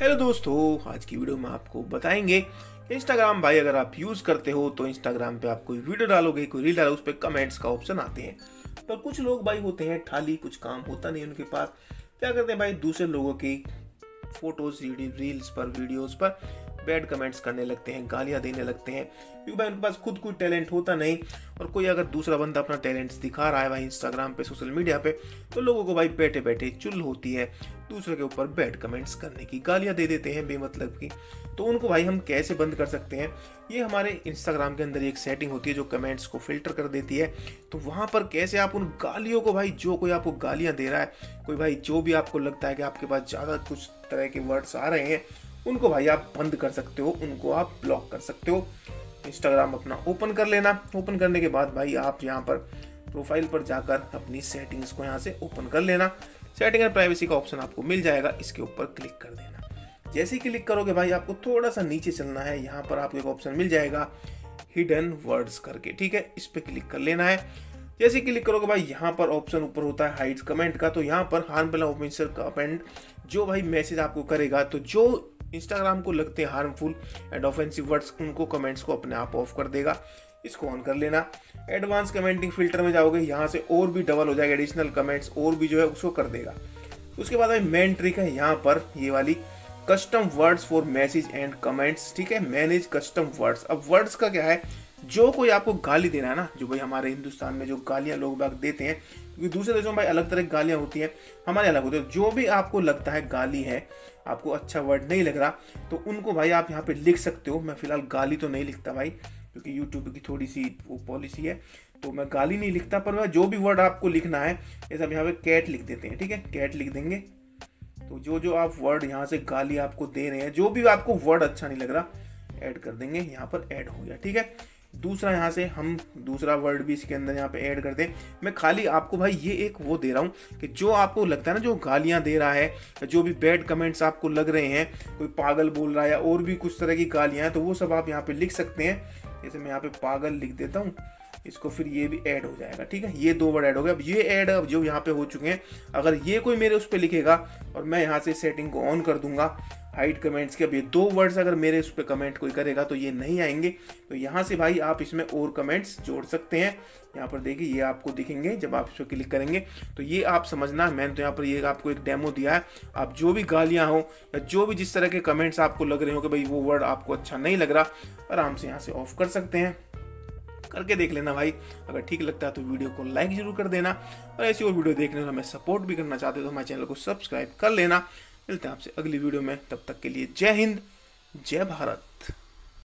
Hello दोस्तों, आज की वीडियो में आपको बताएंगे इंस्टाग्राम भाई अगर आप यूज़ करते हो तो इंस्टाग्राम पे आप कोई वीडियो डालोगे, कोई रील डालोगे, उस पर कमेंट्स का ऑप्शन आते हैं। पर कुछ लोग भाई होते हैं खाली, कुछ काम होता नहीं उनके पास, क्या करते हैं भाई दूसरे लोगों की फोटोज, रील्स पर, वीडियोज़ पर बैड कमेंट्स करने लगते हैं, गालियाँ देने लगते हैं, क्योंकि भाई उनके पास खुद कोई टैलेंट होता नहीं। और कोई अगर दूसरा बंदा अपना टैलेंट्स दिखा रहा है भाई इंस्टाग्राम पे, सोशल मीडिया पे, तो लोगों को भाई बैठे बैठे चुल होती है दूसरे के ऊपर बैड कमेंट्स करने की, गालियाँ दे देते हैं बेमतलब की। तो उनको भाई हम कैसे बंद कर सकते हैं? ये हमारे इंस्टाग्राम के अंदर एक सेटिंग होती है जो कमेंट्स को फिल्टर कर देती है। तो वहाँ पर कैसे आप उन गालियों को भाई, जो कोई आपको गालियाँ दे रहा है, कोई भाई जो भी आपको लगता है कि आपके पास ज़्यादा कुछ तरह के वर्ड्स आ रहे हैं, उनको भाई आप बंद कर सकते हो, उनको आप ब्लॉक कर सकते हो। इंस्टाग्राम अपना ओपन कर लेना। ओपन करने के बाद भाई आप यहाँ पर प्रोफाइल पर जाकर अपनी सेटिंग्स को यहाँ से ओपन कर लेना। सेटिंग एंड प्राइवेसी का ऑप्शन आपको मिल जाएगा, इसके ऊपर क्लिक कर देना। जैसे ही क्लिक करोगे भाई आपको थोड़ा सा नीचे चलना है, यहाँ पर आपको एक ऑप्शन मिल जाएगा हिडन वर्ड्स करके, ठीक है, इस पर क्लिक कर लेना है। जैसे क्लिक करोगे भाई यहाँ पर ऑप्शन ऊपर होता है हाइड कमेंट का, तो यहाँ पर हार्मफुल ऑफेंसर कमेंट जो भाई मैसेज आपको करेगा, तो जो इंस्टाग्राम को लगते हैं हार्मफुल एंड ऑफेंसिव वर्ड्स, उनको कमेंट्स को अपने आप ऑफ कर देगा, इसको ऑन कर लेना। एडवांस कमेंटिंग फिल्टर में जाओगे, यहाँ से और भी डबल हो जाएगा, एडिशनल कमेंट्स और भी जो है उसको कर देगा। उसके बाद भाई मेन ट्रिक है यहाँ पर ये वाली, custom words for message and comments, ठीक है, मैनेज कस्टम वर्ड्स। अब वर्ड्स का क्या है, जो कोई आपको गाली देना है ना, जो भाई हमारे हिंदुस्तान में जो गालियाँ लोग बाग देते हैं, क्योंकि दूसरे देशों में भाई अलग तरह की गालियाँ होती हैं, हमारे अलग होते हैं। जो भी आपको लगता है गाली है, आपको अच्छा वर्ड नहीं लग रहा, तो उनको भाई आप यहाँ पे लिख सकते हो। मैं फिलहाल गाली तो नहीं लिखता भाई, क्योंकि यूट्यूब की थोड़ी सी वो पॉलिसी है, तो मैं गाली नहीं लिखता, पर मैं जो भी वर्ड आपको लिखना है, ये सब यहाँ पे कैट लिख देते हैं, ठीक है, कैट लिख देंगे। तो जो आप वर्ड यहाँ से गाली आपको दे रहे हैं, जो भी आपको वर्ड अच्छा नहीं लग रहा, ऐड कर देंगे, यहाँ पर ऐड हो गया, ठीक है। दूसरा यहाँ से हम दूसरा वर्ड भी इसके अंदर यहाँ पे ऐड कर दें। मैं खाली आपको भाई ये एक वो दे रहा हूँ कि जो आपको लगता है ना, जो गालियाँ दे रहा है, जो भी बैड कमेंट्स आपको लग रहे हैं, कोई पागल बोल रहा है या और भी कुछ तरह की गालियाँ हैं, तो वो सब आप यहाँ पे लिख सकते हैं। जैसे मैं यहाँ पे पागल लिख देता हूँ, इसको फिर ये भी ऐड हो जाएगा, ठीक है, ये दो वर्ड ऐड हो गए। अब ये ऐड अब जो यहाँ पे हो चुके हैं, अगर ये कोई मेरे उस पर लिखेगा और मैं यहाँ से सेटिंग को ऑन कर दूंगा हाइड कमेंट्स के, अब ये दो वर्ड्स अगर मेरे उस पर कमेंट कोई करेगा तो ये नहीं आएंगे। तो यहाँ से भाई आप इसमें और कमेंट्स जोड़ सकते हैं। यहाँ पर देखिए ये आपको दिखेंगे जब आप इस पर क्लिक करेंगे, तो ये आप समझना, मैंने तो यहाँ पर ये आपको एक डेमो दिया है। आप जो भी गालियाँ हो या जो भी जिस तरह के कमेंट्स आपको लग रहे हो कि भाई वो वर्ड आपको अच्छा नहीं लग रहा, आराम से यहाँ से ऑफ कर सकते हैं। करके देख लेना भाई, अगर ठीक लगता है तो वीडियो को लाइक जरूर कर देना, और ऐसी और वीडियो देखने में हमें सपोर्ट भी करना चाहते हो तो हमारे चैनल को सब्सक्राइब कर लेना। मिलते हैं आपसे अगली वीडियो में, तब तक के लिए जय हिंद, जय भारत।